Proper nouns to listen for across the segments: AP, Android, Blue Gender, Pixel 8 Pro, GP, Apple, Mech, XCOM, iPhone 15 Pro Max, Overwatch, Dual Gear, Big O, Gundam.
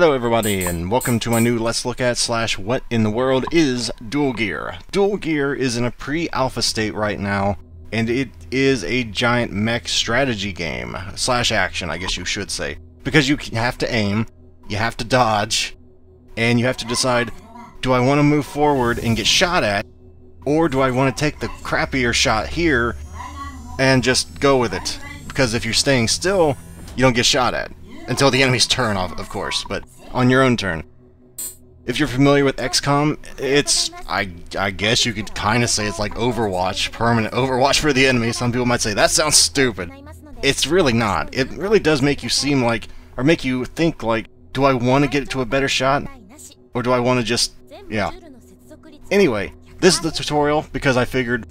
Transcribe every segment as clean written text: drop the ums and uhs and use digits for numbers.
Hello everybody, and welcome to my new Let's Look At / What in the World is Dual Gear. Dual Gear is in a pre-alpha state right now, and it is a giant mech strategy game, / action, I guess you should say. Because you have to aim, you have to dodge, and you have to decide, do I want to move forward and get shot at, or do I want to take the crappier shot here and just go with it? Because if you're staying still, you don't get shot at. Until the enemy's turn, of course, but on your own turn. If you're familiar with XCOM, it's... I guess you could kind of say it's like Overwatch, permanent Overwatch for the enemy. Some people might say, that sounds stupid. It's really not. It really does make you seem like, or make you think like, do I want to get to a better shot? Or do I want to just... yeah. Anyway, this is the tutorial, because I figured,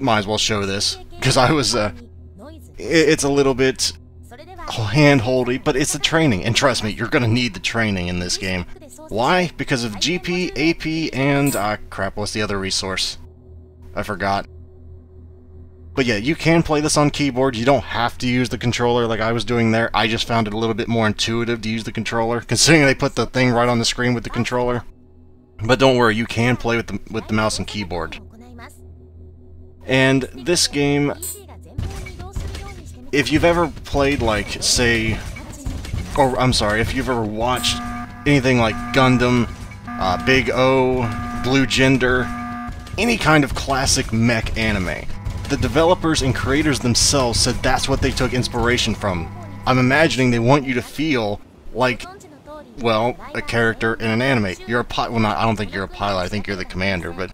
might as well show this. Because I was, it's a little bit... hand-holdy, but it's the training, and trust me, you're gonna need the training in this game. Why? Because of GP, AP, and crap, what's the other resource? I forgot. But yeah, you can play this on keyboard. You don't have to use the controller like I was doing there. I just found it a little bit more intuitive to use the controller, considering they put the thing right on the screen with the controller. But don't worry, you can play with the mouse and keyboard. And this game, if you've ever played, like, say, or I'm sorry, if you've ever watched anything like Gundam, Big O, Blue Gender, any kind of classic mech anime, the developers and creators themselves said that's what they took inspiration from. I'm imagining they want you to feel like, well, a character in an anime. You're a pilot. Well, not, I don't think you're a pilot. I think you're the commander, but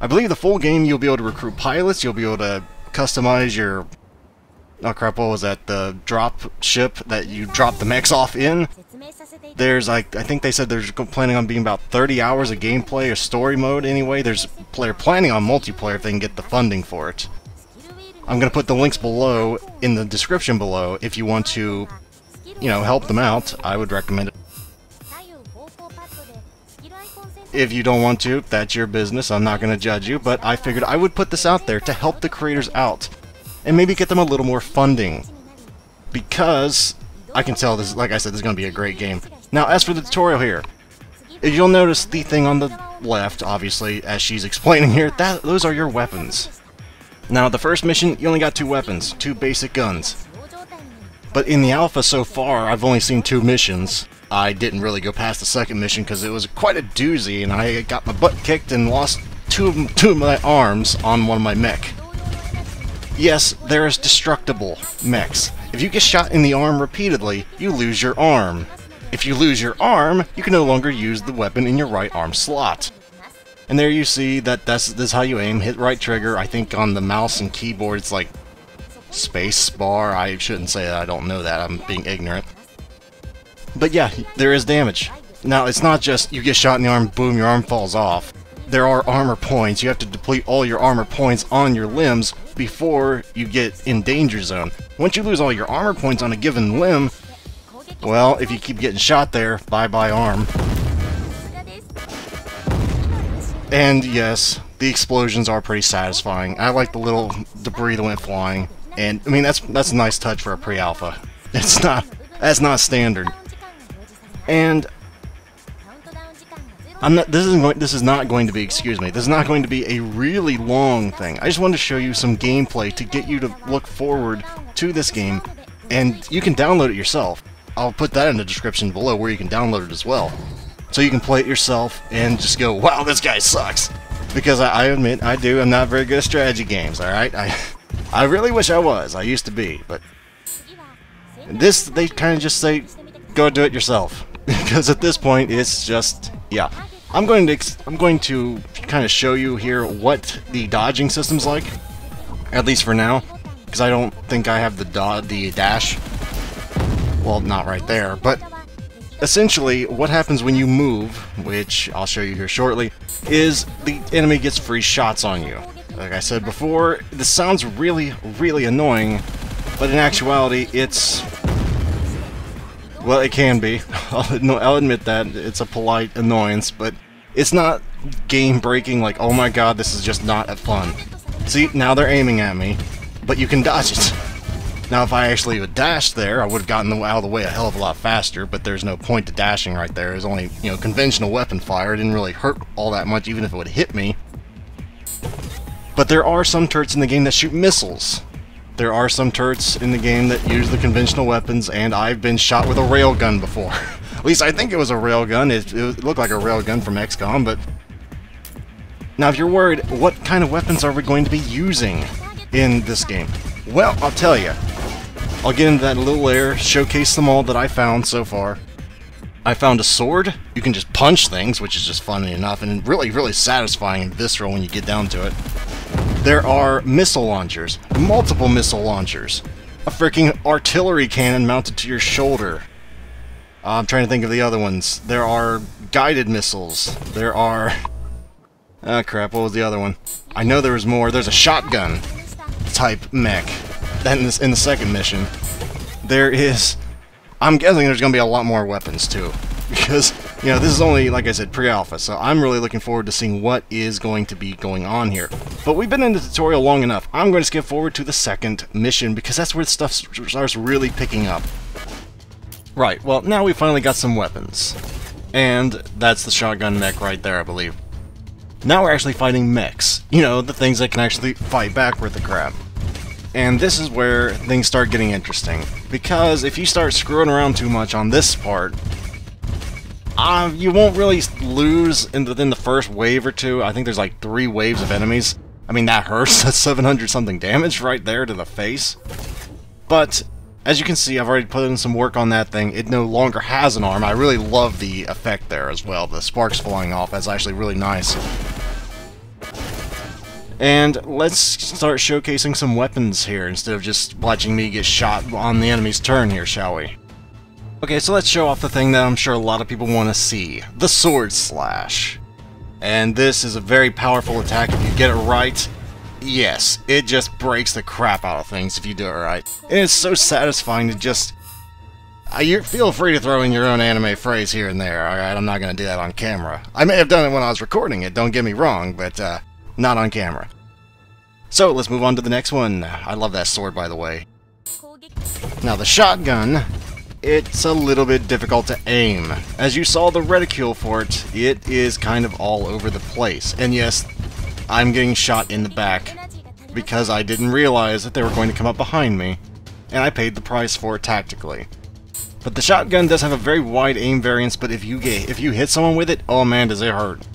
I believe the full game you'll be able to recruit pilots, you'll be able to customize your... oh crap, what was that? The drop ship that you drop the mechs off in? There's like, I think they said there's planning on being about 30 hours of gameplay or story mode anyway. They're planning on multiplayer if they can get the funding for it. I'm going to put the links below in the description below if you want to, you know, help them out. I would recommend it. If you don't want to, that's your business. I'm not going to judge you, but I figured I would put this out there to help the creators out. And maybe get them a little more funding, because I can tell this, like I said, this is going to be a great game. Now, as for the tutorial here, you'll notice the thing on the left, obviously, as she's explaining here, those are your weapons. Now, the first mission, you only got 2 weapons, 2 basic guns. But in the alpha so far, I've only seen 2 missions. I didn't really go past the second mission because it was quite a doozy, and I got my butt kicked and lost two of my arms on one of my mech. Yes, there is destructible mechs. If you get shot in the arm repeatedly, you lose your arm. If you lose your arm, you can no longer use the weapon in your right arm slot. And there you see that this is how you aim. Hit right trigger. I think on the mouse and keyboard it's like space bar. I shouldn't say that. I don't know that. I'm being ignorant. But yeah, there is damage. Now, it's not just you get shot in the arm, boom, your arm falls off. There are armor points. You have to deplete all your armor points on your limbs before you get in danger zone. Once you lose all your armor points on a given limb, well, if you keep getting shot there, bye-bye arm. And yes, the explosions are pretty satisfying. I like the little debris that went flying. And, I mean, that's a nice touch for a pre-alpha. That's not standard. And... this is not going to be a really long thing. I just wanted to show you some gameplay to get you to look forward to this game, and you can download it yourself. I'll put that in the description below where you can download it as well. So you can play it yourself and just go, wow, this guy sucks. Because I admit, I'm not very good at strategy games, alright? I really wish I was. I used to be, but... this, they kind of just say, go do it yourself. Because at this point, it's just... yeah, I'm going to kind of show you here what the dodging system's like, at least for now, because I don't think I have the dash. Well, not right there, but essentially what happens when you move, which I'll show you here shortly, is the enemy gets free shots on you. Like I said before, this sounds really, really annoying, but in actuality, it's... well, it can be. I'll admit that. It's a polite annoyance, but it's not game-breaking, like, oh my god, this is just not fun. See, now they're aiming at me, but you can dodge it. Now, if I actually would dash there, I would have gotten out of the way a hell of a lot faster, but there's no point to dashing right there. It was only, you know, conventional weapon fire. It didn't really hurt all that much, even if it would hit me. But there are some turrets in the game that shoot missiles. There are some turrets in the game that use the conventional weapons, and I've been shot with a railgun before. At least I think it was a railgun. It looked like a railgun from XCOM, but... Now, if you're worried, what kind of weapons are we going to be using in this game? Well, I'll tell you. I'll get into that in a little later, showcase them all that I found so far. I found a sword. You can just punch things, which is just funny enough, and really, really satisfying and visceral when you get down to it. There are missile launchers, multiple missile launchers, a freaking artillery cannon mounted to your shoulder. I'm trying to think of the other ones. There are guided missiles. There are... Ah, crap, what was the other one? I know there was more. There's a shotgun type mech in the second mission. There is... I'm guessing there's going to be a lot more weapons, too. Because, you know, this is only, like I said, pre-alpha, so I'm really looking forward to seeing what is going to be going on here. But we've been in the tutorial long enough. I'm going to skip forward to the second mission, because that's where the stuff starts really picking up. Right, well, now we finally got some weapons. And that's the shotgun mech right there, I believe. Now we're actually fighting mechs. You know, the things that can actually fight back with the crap. And this is where things start getting interesting. Because if you start screwing around too much on this part, you won't really lose within the first wave or two. I think there's like 3 waves of enemies. I mean, that hurts. That's 700-something damage right there to the face. But, as you can see, I've already put in some work on that thing. It no longer has an arm. I really love the effect there as well. The sparks flying off. That's actually really nice. And let's start showcasing some weapons here instead of just watching me get shot on the enemy's turn here, shall we? Okay, so let's show off the thing that I'm sure a lot of people want to see. The Sword Slash. And this is a very powerful attack if you get it right. Yes, it just breaks the crap out of things if you do it right. And it's so satisfying to just... You feel free to throw in your own anime phrase here and there, alright? I'm not going to do that on camera. I may have done it when I was recording it, don't get me wrong, but not on camera. So, let's move on to the next one. I love that sword, by the way. Now, the shotgun... It's a little bit difficult to aim. As you saw the reticule for it, it is kind of all over the place. And yes, I'm getting shot in the back because I didn't realize that they were going to come up behind me, and I paid the price for it tactically. But the shotgun does have a very wide aim variance, but if you hit someone with it, oh man, does it hurt.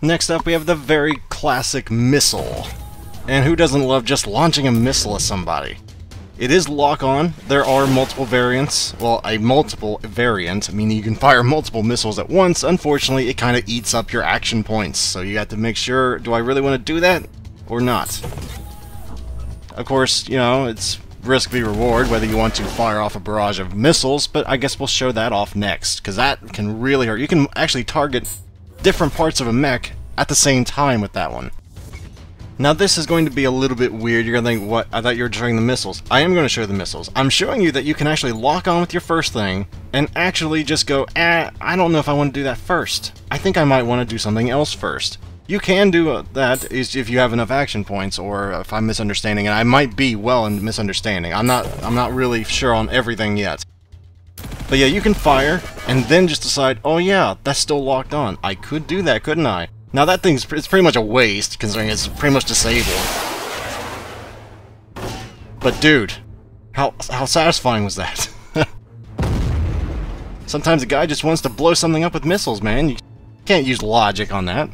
Next up, we have the very classic missile. And who doesn't love just launching a missile at somebody? It is lock-on. There are multiple variants. Well, a multiple variant, meaning you can fire multiple missiles at once. Unfortunately, it kind of eats up your action points, so you got to make sure, do I really want to do that or not? Of course, you know, it's risk v reward whether you want to fire off a barrage of missiles, but I guess we'll show that off next, because that can really hurt. You can actually target different parts of a mech at the same time with that one. Now this is going to be a little bit weird. You're going to think, what? I thought you were showing the missiles. I am going to show the missiles. I'm showing you that you can actually lock on with your first thing and actually just go, I don't know if I want to do that first. I think I might want to do something else first. You can do that if you have enough action points, or if I'm misunderstanding, and I might be well in misunderstanding. I'm not really sure on everything yet. But yeah, you can fire and then just decide, oh yeah, that's still locked on. I could do that, couldn't I? Now that thing's it's pretty much a waste, considering it's pretty much disabled. But dude, how satisfying was that? Sometimes a guy just wants to blow something up with missiles, man. You can't use logic on that.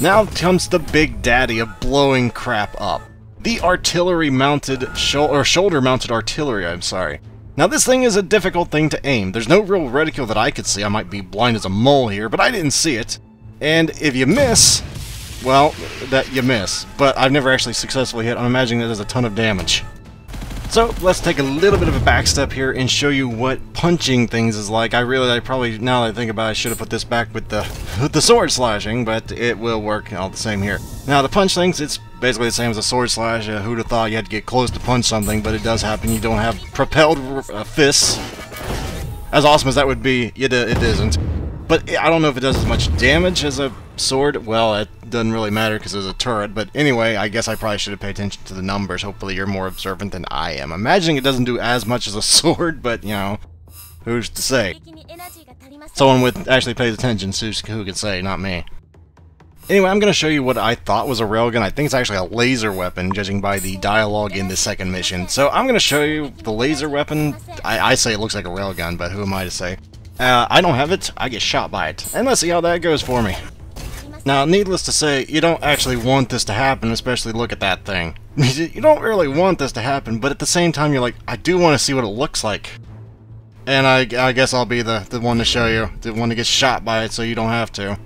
Now comes the big daddy of blowing crap up. The artillery-mounted, shoulder-mounted artillery, I'm sorry. Now this thing is a difficult thing to aim. There's no real reticule that I could see. I might be blind as a mole here, but I didn't see it. And if you miss, well, that you miss. But I've never actually successfully hit. I'm imagining that does a ton of damage. So let's take a little bit of a back step here and show you what punching things is like. I probably, now that I think about it, I should have put this back with the sword slashing, but it will work all the same here. Now the punch things, it's basically the same as a sword slash. Who'd have thought you had to get close to punch something, but it does happen. You don't have propelled fists. As awesome as that would be, it isn't. But I don't know if it does as much damage as a sword. Well, it doesn't really matter because there's a turret. But anyway, I guess I probably should have paid attention to the numbers. Hopefully you're more observant than I am. Imagining it doesn't do as much as a sword, but, you know, who's to say? Someone with actually pays attention, who can say, not me. Anyway, I'm going to show you what I thought was a railgun. I think it's actually a laser weapon, judging by the dialogue in the second mission. So I'm going to show you the laser weapon. I say it looks like a railgun, but who am I to say? I don't have it, I get shot by it. And let's see how that goes for me. Now, needless to say, you don't actually want this to happen, especially look at that thing. You don't really want this to happen, but at the same time, you're like, I do want to see what it looks like. And I guess I'll be the one to show you, the one to get shot by it so you don't have to.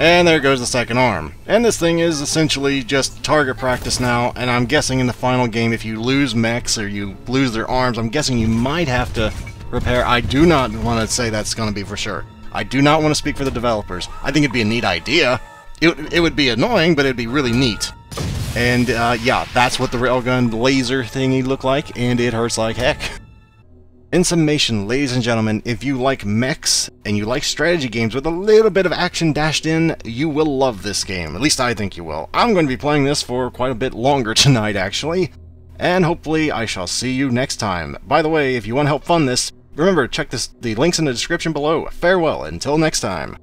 And there goes the second arm. And this thing is essentially just target practice now, and I'm guessing in the final game, if you lose mechs or you lose their arms, I'm guessing you might have to repair. I do not want to say that's going to be for sure. I do not want to speak for the developers. I think it'd be a neat idea. It would be annoying, but it'd be really neat. And yeah, that's what the railgun laser thingy looked like, and it hurts like heck. In summation, ladies and gentlemen, if you like mechs and you like strategy games with a little bit of action dashed in, you will love this game. At least I think you will. I'm going to be playing this for quite a bit longer tonight, actually. And hopefully I shall see you next time. By the way, if you want to help fund this, remember, check the links in the description below. Farewell, until next time.